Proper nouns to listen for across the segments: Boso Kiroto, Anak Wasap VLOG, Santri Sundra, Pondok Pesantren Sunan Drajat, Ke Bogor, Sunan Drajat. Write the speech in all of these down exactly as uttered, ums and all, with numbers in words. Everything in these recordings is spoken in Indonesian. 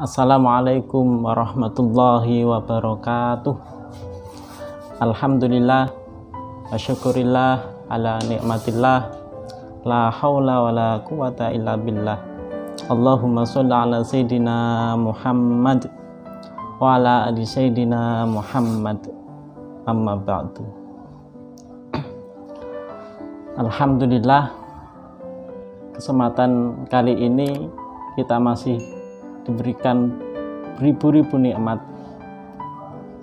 Assalamualaikum warahmatullahi wabarakatuh. Alhamdulillah wa syukurillah ala nikmatillah, la haula wa la quwata illa billah. Allahumma sholli ala sayyidina Muhammad wa ala ali sayyidina Muhammad, amma ba'du. Alhamdulillah, kesempatan kali ini kita masih diberikan ribu-ribu nikmat,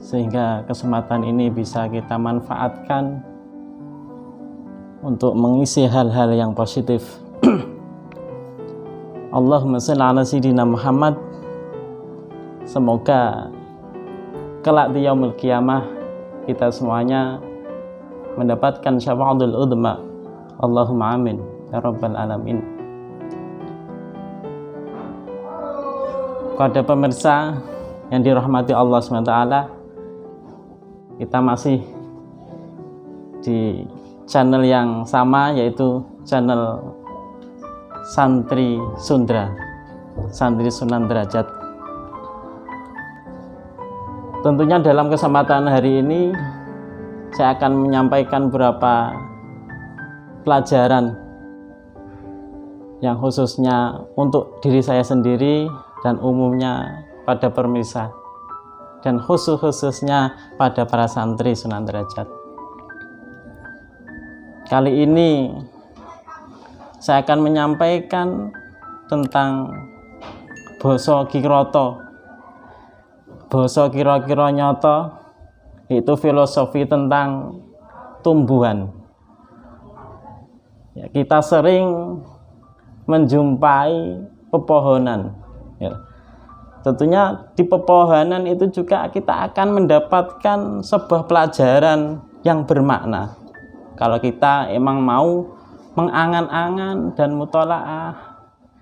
sehingga kesempatan ini bisa kita manfaatkan untuk mengisi hal-hal yang positif. Allahumma shalli ala sayyidina Muhammad. Semoga kelak di yaumul qiyamah kita semuanya mendapatkan syafa'atul udhma. Allahumma amin ya rabbal alamin. Kepada pemirsa yang dirahmati Allah subhanahu wa taala, kita masih di channel yang sama, yaitu channel Santri Sundra, Santri Sunan Drajat. Tentunya dalam kesempatan hari ini saya akan menyampaikan beberapa pelajaran yang khususnya untuk diri saya sendiri dan umumnya pada pemirsa, dan khusus-khususnya pada para santri Sunan Drajat. Kali ini saya akan menyampaikan tentang Boso Kiroto. Boso Kiro-kiro nyoto itu filosofi tentang tumbuhan. Ya, kita sering menjumpai pepohonan. Ya. Tentunya di pepohonan itu juga kita akan mendapatkan sebuah pelajaran yang bermakna kalau kita emang mau mengangan-angan dan mutolaah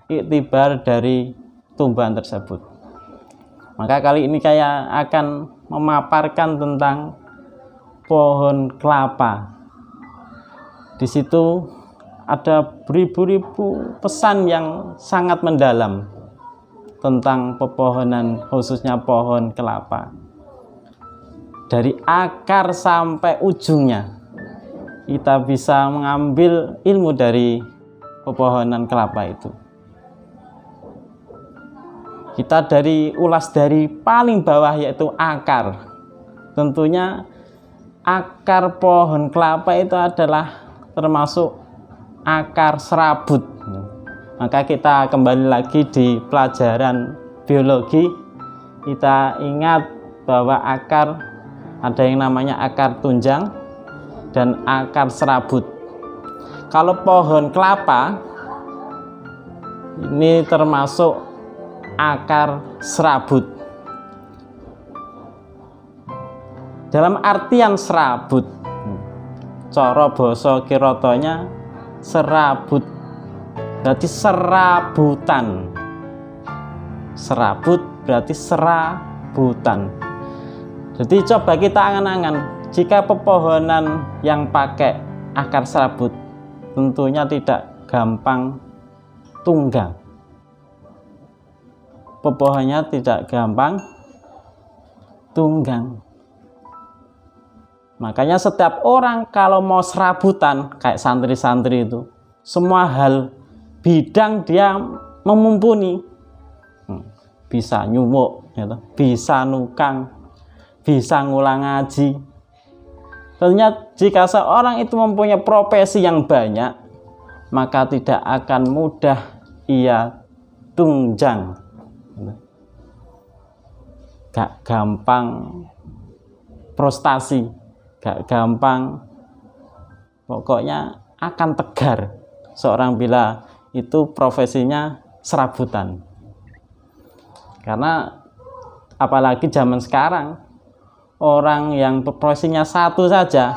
iktibar dari tumbuhan tersebut. Maka kali ini saya akan memaparkan tentang pohon kelapa. Di situ ada beribu-ribu pesan yang sangat mendalam tentang pepohonan, khususnya pohon kelapa, dari akar sampai ujungnya. Kita bisa mengambil ilmu dari pepohonan kelapa itu. Kita dari ulas dari paling bawah, yaitu akar. Tentunya akar pohon kelapa itu adalah termasuk akar serabut. Maka kita kembali lagi di pelajaran biologi, kita ingat bahwa akar ada yang namanya akar tunjang dan akar serabut. Kalau pohon kelapa ini termasuk akar serabut. Dalam artian serabut, cara Boso Kirotonya serabut. Berarti serabutan. Serabut berarti serabutan. Jadi coba kita angan-angan, jika pepohonan yang pakai akar serabut tentunya tidak gampang tunggang. Pepohonnya tidak gampang tunggang. Makanya setiap orang kalau mau serabutan kayak santri-santri itu, semua hal bidang dia memumpuni, bisa nyuwuk, bisa nukang, bisa ngulang ngaji. Tentunya jika seorang itu mempunyai profesi yang banyak, maka tidak akan mudah ia tunjang, gak gampang prestasi, gak gampang, pokoknya akan tegar seorang bila itu profesinya serabutan. Karena apalagi zaman sekarang, orang yang profesinya satu saja,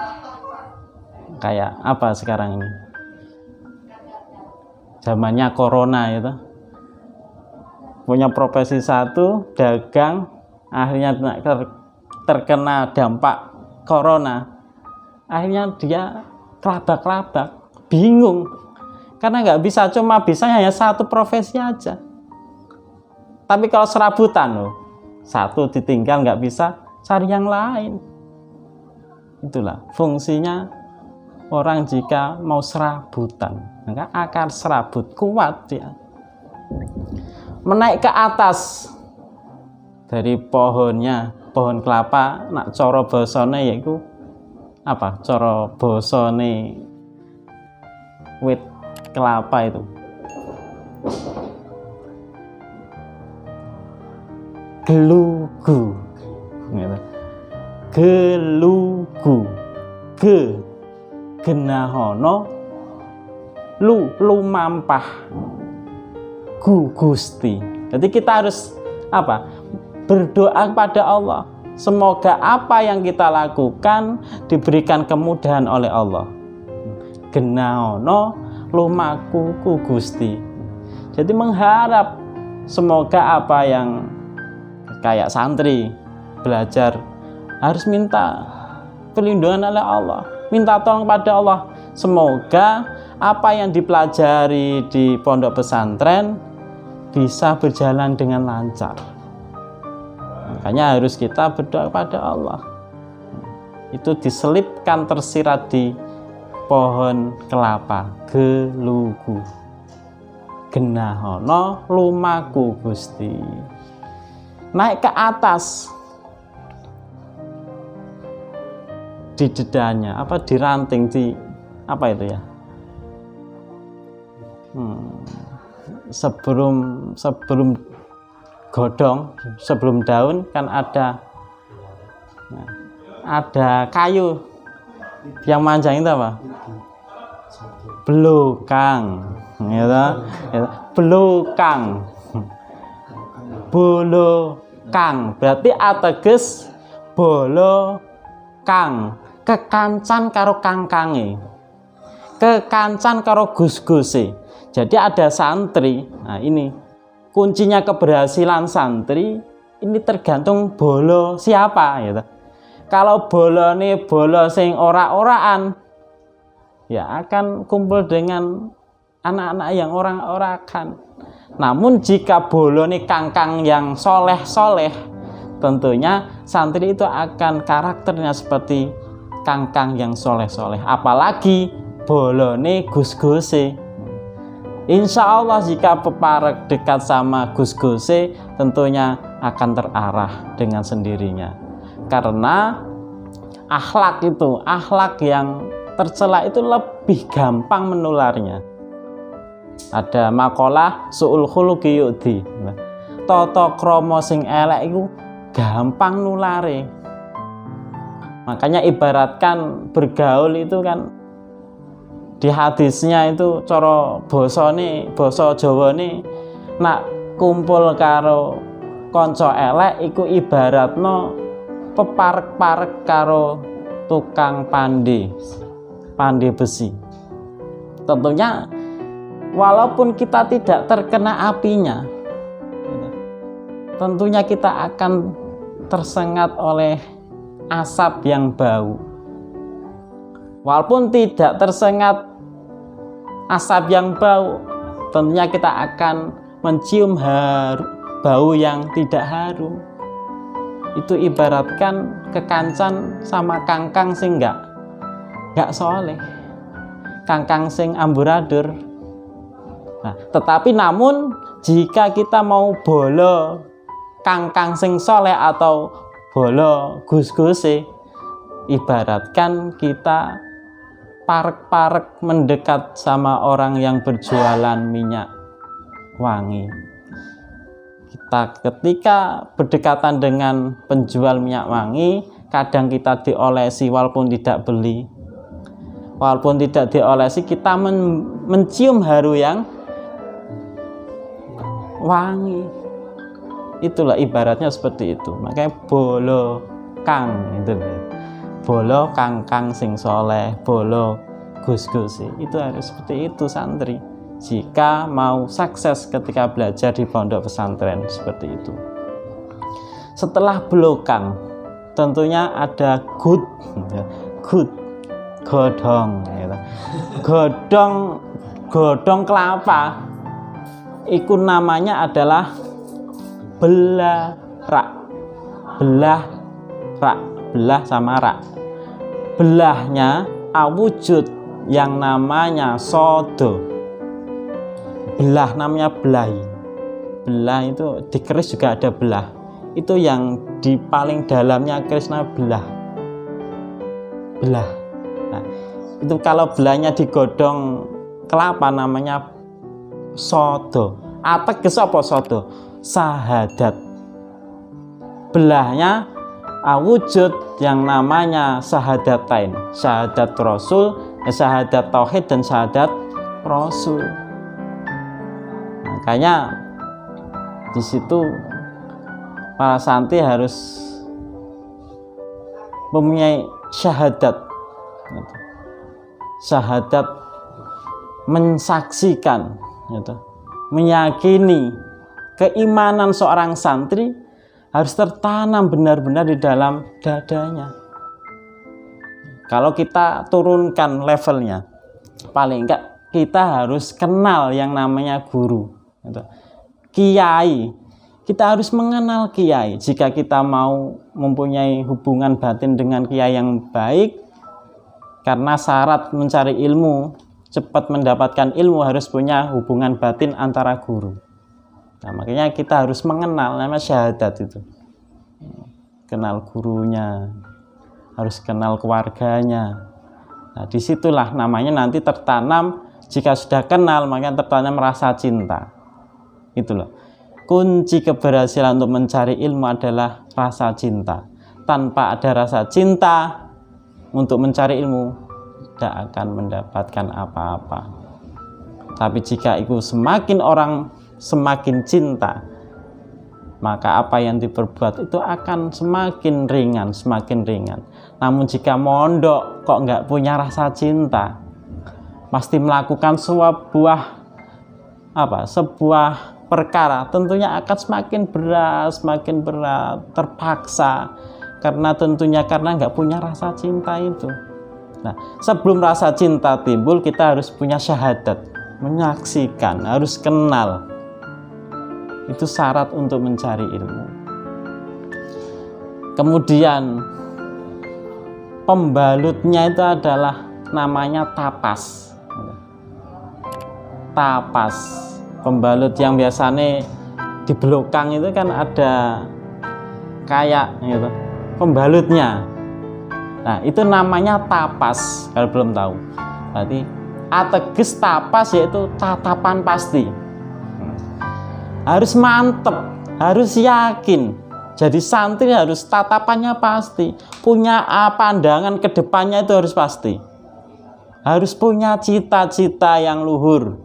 kayak apa sekarang ini, zamannya corona itu, punya profesi satu, dagang, akhirnya terkena dampak corona, akhirnya dia kelabak-kelabak, bingung. Karena nggak bisa, cuma bisa hanya satu profesi aja. Tapi kalau serabutan loh, satu ditinggal nggak bisa, cari yang lain. Itulah fungsinya orang jika mau serabutan. Maka akar serabut kuat dia. Menaik ke atas dari pohonnya, pohon kelapa, nak coro bosone yaitu apa? Coro bosone wit kelapa itu. Gelugu, gelugu, ge, genahono, lu, lumampah, gu, gusti. Jadi kita harus apa? Berdoa kepada Allah. Semoga apa yang kita lakukan diberikan kemudahan oleh Allah. Genahono, lumaku, ku, gusti. Jadi mengharap semoga apa yang kayak santri belajar harus minta perlindungan oleh Allah, minta tolong pada Allah, semoga apa yang dipelajari di pondok pesantren bisa berjalan dengan lancar. Makanya harus kita berdoa pada Allah. Itu diselipkan, tersirat di pohon kelapa, gelugu, genahono lumaku gusti. Naik ke atas di dedanya, apa di ranting, di apa itu ya, hmm, sebelum sebelum godong, sebelum daun kan ada ada kayu yang manjang itu apa, belukang, gitu, gitu. Belukang, bolo kang berarti ateges bolo kang, kekancan karo kangkange, kekancan karo gus-guse. Jadi ada santri, nah ini kuncinya keberhasilan santri ini tergantung bolo siapa gitu. Kalau bolo nih bolo sing ora-oraan ya akan kumpul dengan anak-anak yang orang-orakan. Namun jika bolo nih kangkang yang soleh-soleh, tentunya santri itu akan karakternya seperti kangkang yang soleh-soleh. Apalagi bolo nih gus-guse. Insya Allah jika peparek dekat sama gus-guse, tentunya akan terarah dengan sendirinya. Karena akhlak itu, akhlak yang tercela itu lebih gampang menularnya. Ada makalah su'ul khuluqi yu'di, tata krama sing elek itu gampang nulare. Makanya ibaratkan bergaul itu kan di hadisnya itu cara basa nih, basa Jawa nih, nak kumpul karo kanca elek iku ibaratno peparek-parek karo tukang pandai pandai besi. Tentunya walaupun kita tidak terkena apinya, tentunya kita akan tersengat oleh asap yang bau. Walaupun tidak tersengat asap yang bau, tentunya kita akan mencium haru, bau yang tidak harum. Itu ibaratkan kekancan sama kangkang sing enggak, enggak soleh, kangkang sing amburadur. Nah, tetapi namun jika kita mau bolo kangkang sing soleh atau bolo gus-guse, ibaratkan kita parek-parek mendekat sama orang yang berjualan minyak wangi. Kita ketika berdekatan dengan penjual minyak wangi, kadang kita diolesi walaupun tidak beli, walaupun tidak diolesi kita men mencium haru yang wangi. Itulah ibaratnya seperti itu. Makanya bolo kang itu, bolo kang kang sing soleh, bolo gus gus itu harus seperti itu santri jika mau sukses ketika belajar di pondok pesantren seperti itu. Setelah belokang tentunya ada good, good godong, godong godong kelapa. Iku namanya adalah belah rak, belah rak, belah sama rak. Belahnya awujud yang namanya sodo. Belah namanya belahi. Belah itu di keris juga ada belah. Itu yang di paling dalamnya kerisnya belah. Belah. Nah, itu kalau belahnya digodong kelapa namanya sodo. Ateges apa sodo? Sahadat. Belahnya awujud yang namanya syahadatain, syahadat rasul, syahadat tauhid dan syahadat rasul. Makanya di situ para santri harus mempunyai syahadat, syahadat mensaksikan, meyakini. Keimanan seorang santri harus tertanam benar-benar di dalam dadanya. Kalau kita turunkan levelnya, paling enggak kita harus kenal yang namanya guru, kiai. Kita harus mengenal kiai. Jika kita mau mempunyai hubungan batin dengan kiai yang baik, karena syarat mencari ilmu, cepat mendapatkan ilmu, harus punya hubungan batin antara guru. Nah, makanya kita harus mengenal nama syahadat itu. Kenal gurunya, harus kenal keluarganya. Nah, disitulah namanya nanti tertanam. Jika sudah kenal, maka tertanam rasa cinta. Itulah kunci keberhasilan untuk mencari ilmu adalah rasa cinta. Tanpa ada rasa cinta untuk mencari ilmu, tidak akan mendapatkan apa-apa. Tapi jika itu semakin orang semakin cinta, maka apa yang diperbuat itu akan semakin ringan, semakin ringan. Namun jika mondok kok nggak punya rasa cinta, pasti melakukan sebuah apa, sebuah perkara tentunya akan semakin berat, semakin berat, terpaksa, karena tentunya karena nggak punya rasa cinta itu. Nah, sebelum rasa cinta timbul, kita harus punya syahadat, menyaksikan, harus kenal. Itu syarat untuk mencari ilmu. Kemudian pembalutnya itu adalah namanya tapas. Tapas, pembalut yang biasanya di belakang itu kan ada kayak gitu, pembalutnya. Nah, itu namanya tapas kalau belum tahu. Berarti ateges tapas yaitu tatapan pasti. Harus mantep, harus yakin. Jadi santri harus tatapannya pasti, punya pandangan ke depannya itu harus pasti, harus punya cita-cita yang luhur.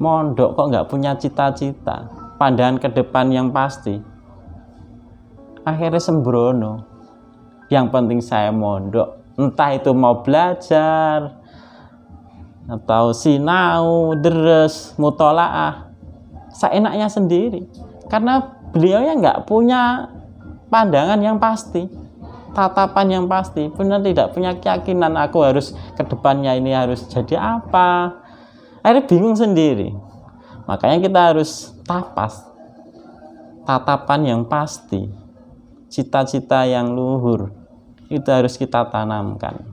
Mondok kok nggak punya cita-cita, pandangan ke depan yang pasti, akhirnya sembrono. Yang penting saya mondok, entah itu mau belajar atau sinau, deres, mutolaah, seenaknya sendiri. Karena beliau yang nggak punya pandangan yang pasti, tatapan yang pasti, benar tidak punya keyakinan aku harus kedepannya ini harus jadi apa. Akhirnya bingung sendiri. Makanya kita harus tapas, tatapan yang pasti, cita-cita yang luhur, itu harus kita tanamkan.